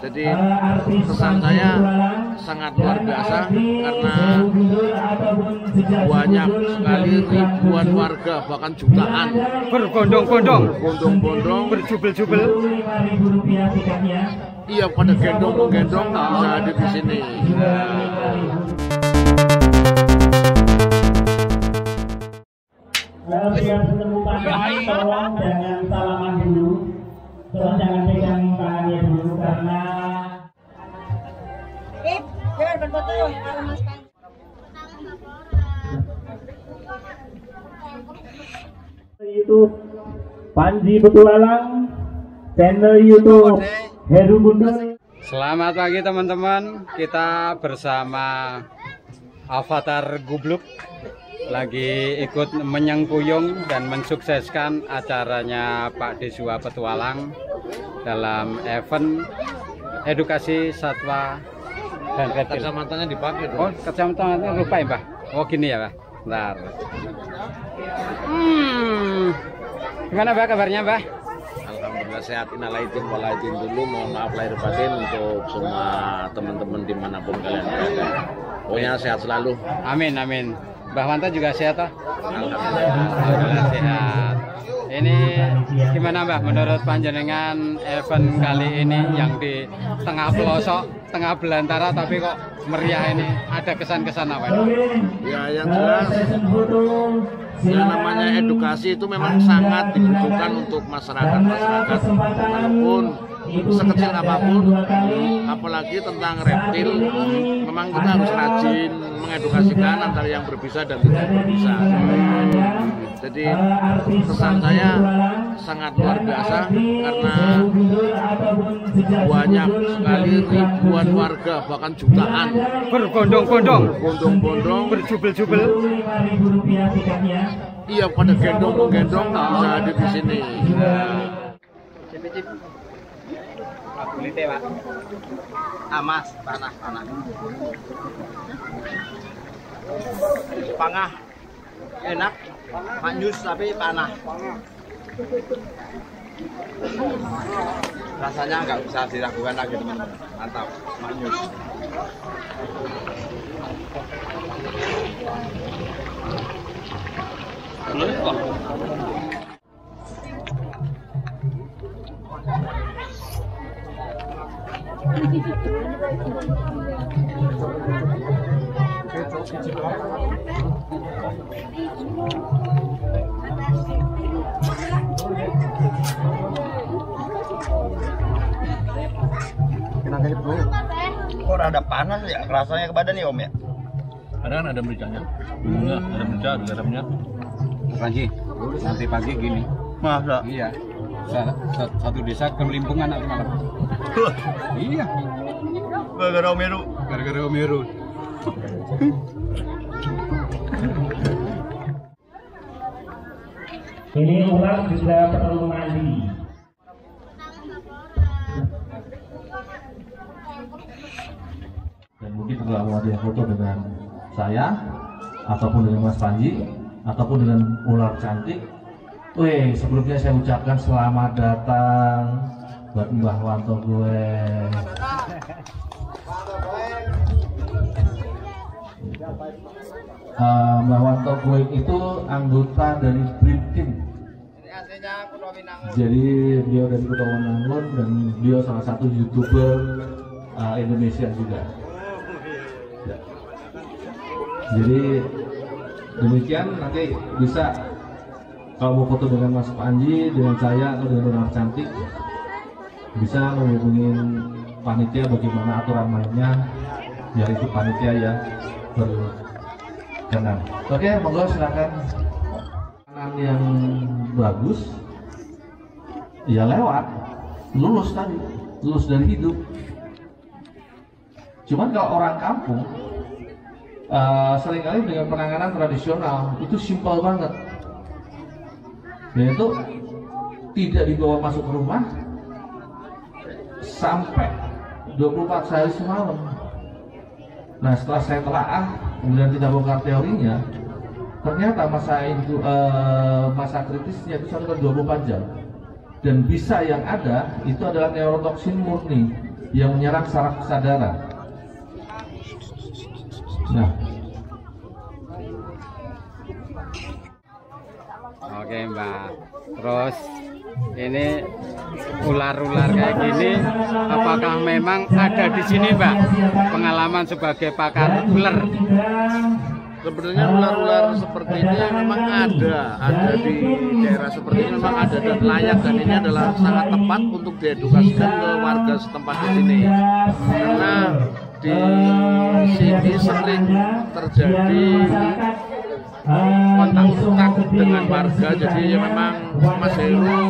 Jadi kesan saya sangat luar biasa karena banyak sekali ribuan warga bahkan jutaan berbondong-bondong, berjubel-jubel. Iya, pada gendong-gendong bisa hadir di sini. Tolong jangan salaman dulu, tolong jangan pegang tangannya dulu karena YouTube Panji Petualang, channel YouTube Heru Gundul. Selamat pagi teman-teman, kita bersama Avatar Gubluk lagi ikut menyengkuyung dan mensukseskan acaranya Pak Suwa Petualang dalam event edukasi satwa dan reptil. Kacamatanya dipakai. Oh, kacamatanya lupa ya, Pak. Oh, gini ya, Pak. Bentar. Gimana, Pak, kabarnya, Pak? Alhamdulillah sehat, innalillahi wa inna ilaihi raji'un. Dulu mohon maaf lahir batin untuk semua teman-teman dimanapun kalian berada. Pokoknya sehat selalu. Amin, amin. Mbah Wanto juga sehat toh? Alhamdulillah sehat. Ini gimana Mbah menurut panjenengan event kali ini yang di tengah pelosok, tengah belantara tapi kok meriah ini? Ada kesan-kesan apa ini? Ya yang jelas yang namanya edukasi itu memang sangat dibutuhkan untuk masyarakat-masyarakat walaupun sekecil apapun, apalagi tentang reptil, memang kita harus rajin mengedukasikan antara yang berbisa dan tidak berbisa. Jadi kesan saya sangat luar biasa karena banyak sekali ribuan warga bahkan jutaan berbondong-bondong, berjubel-jubel. Iya, pada gendong-gendong bisa hadir di sini. Kulitnya Pak amas, panah pangah enak, manyus tapi panah rasanya nggak usah diragukan lagi teman-teman, mantap, manyus. Kok rada panas ya rasanya ke badan ya Om ya? Ada kan ada mericanya? Enggak, ada merica, ada garamnya. Panji, nanti pagi gini. Masa? Iya. Satu desa kelimpungan nanti malam. Iya. Gara-gara Omeru. Gara-gara Omeru. Ini ular bisa perlu mandi. Dan mungkin setelah melalui foto dengan saya ataupun dengan Mas Panji ataupun dengan ular cantik. Weh, sebelumnya saya ucapkan selamat datang buat Mbah Wanto Goweng. Mbah Wanto Goweng itu anggota dari Dream Team. Jadi beliau dari Putra Winangun dan beliau salah satu YouTuber Indonesia juga. Jadi demikian nanti bisa kalau mau foto dengan Mas Panji, dengan saya, atau dengan orang cantik, bisa menghubungi panitia bagaimana aturan mainnya, yaitu panitia ya berkenan. Oke, monggo silakan. Makanan yang bagus, ya lewat, lulus tadi, lulus dari hidup. Cuman kalau orang kampung, seringkali dengan penanganan tradisional itu simpel banget. Yaitu tidak dibawa masuk ke rumah sampai 24 hari semalam. Nah setelah saya telaah kemudian tidak bongkar teorinya, ternyata masa kritisnya itu sampai 24 jam. dan bisa yang ada itu adalah neurotoksin murni yang menyerang saraf kesadaran. Nah. Oke Mbak, terus ini ular-ular kayak gini apakah memang ada di sini Mbak pengalaman sebagai pakar ular? Sebenarnya ular-ular seperti ini memang ada di daerah seperti ini memang ada dan layak, dan ini adalah sangat tepat untuk diedukasikan ke warga setempat di sini karena di sini sering terjadi kontak-kontak dengan warga. Jadi ya memang Mas Heru,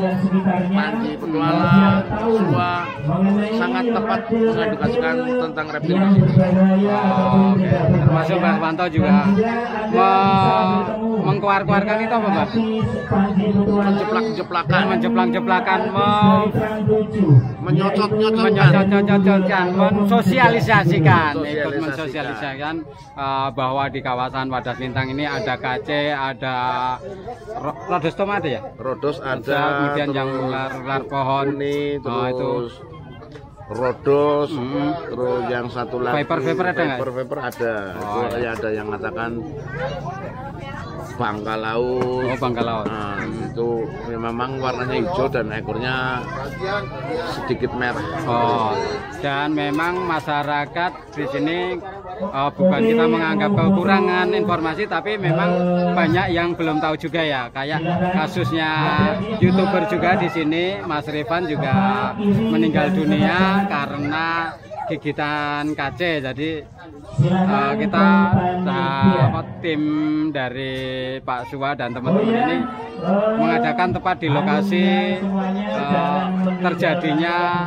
Panji Petualang, Suwa sangat tepat mengedukasikan tentang reptil di sini. Oke, termasuk Mbak Wanto juga mengkuar-kuarkan itu apa Mbak? Menjeplak-jeplakan, menyocot-nyocotkan, mensosialisasikan bahwa di kawasan Wadaslintang ini ada KC, ada rodos tomat ya? Rodos ada, kemudian yang ular pohon nih, terus rodos, terus yang satu lagi viper ada, itu ada yang mengatakan bangka laut. Oh, bangka laut. Nah, itu memang warnanya hijau dan ekornya sedikit merah. Oh, dan memang masyarakat di sini bukan kita menganggap kekurangan informasi, tapi memang banyak yang belum tahu juga ya. Kayak kasusnya YouTuber juga di sini, Mas Rifan juga meninggal dunia karena gigitan KC. Jadi kita tim dari Pak Suwa dan teman-teman ini mengadakan tepat di lokasi terjadinya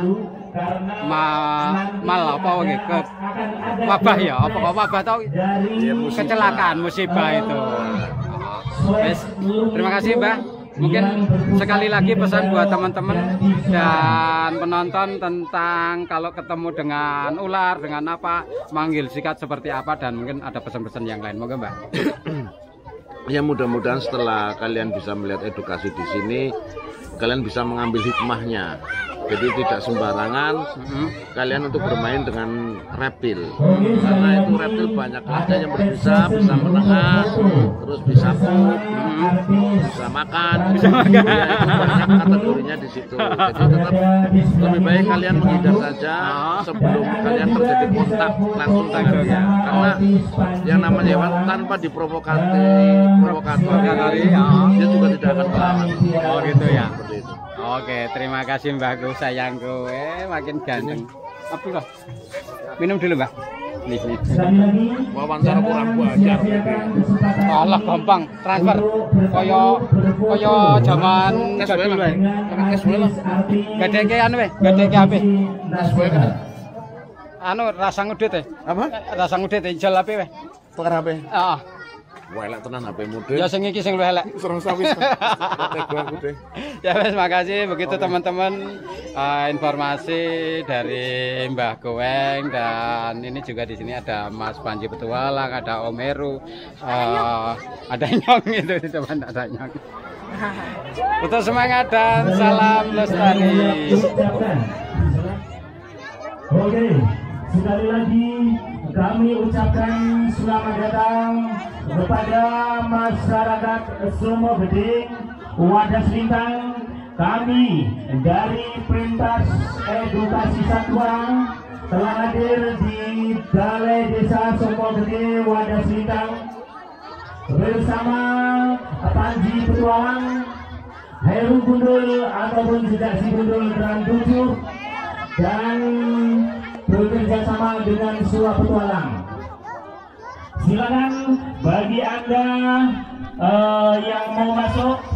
wabah ya, wabah atau kecelakaan musibah itu. Terima kasih Mbak. Mungkin sekali lagi pesan buat teman-teman dan penonton tentang kalau ketemu dengan ular, dengan apa, manggil sikat seperti apa, dan mungkin ada pesan-pesan yang lain. Monggo Mbak. Ya mudah-mudahan setelah kalian bisa melihat edukasi di sini, kalian bisa mengambil hikmahnya. Jadi tidak sembarangan kalian untuk bermain dengan reptil, karena itu reptil banyak ada yang berbisa, bisa menengah, terus bisa pup, bisa makan, ya, itu banyak kategorinya di situ. Jadi tetap lebih baik kalian menghindar saja sebelum kalian terjadi kontak langsung dengannya, karena yang namanya hewan tanpa diprovokasi dia juga tidak akan melawan. Oh gitu ya. Oke, terima kasih Mbakku, sayangku. Makin ganteng. Apa loh? Minum dulu, Mbak. Nih. Wawancara kurang wajar. Alah gampang, transfer. Koyo zaman dulu ae. Kes dulu. Gedeke anu weh, gedeke ape? Kes wae kan. Anu rasa ngudut e. Apa? Rasa ngudut e jel ape weh. Tuker ape? Heeh. Welek tenan HP mudhe. Ya sing iki sing luwih elek. Ya wis, makasih begitu teman-teman informasi dari Mbah Goweng, dan ini juga di sini ada Mas Panji Petualang, ada Om Heru, ada Nyong itu teman, ada Nyong. Betul, semangat dan salam lestari. Oke, sekali lagi kami ucapkan selamat datang kepada masyarakat Sumogede Wadaslintang. Kami dari Perintis Edukasi Satwa telah hadir di Balai Desa Sumogede Wadaslintang bersama Panji Petualang, Heru Gundul ataupun jejak si Gundul dan 7, dan bekerja sama dengan Suwa Petualang. Silakan bagi Anda yang mau masuk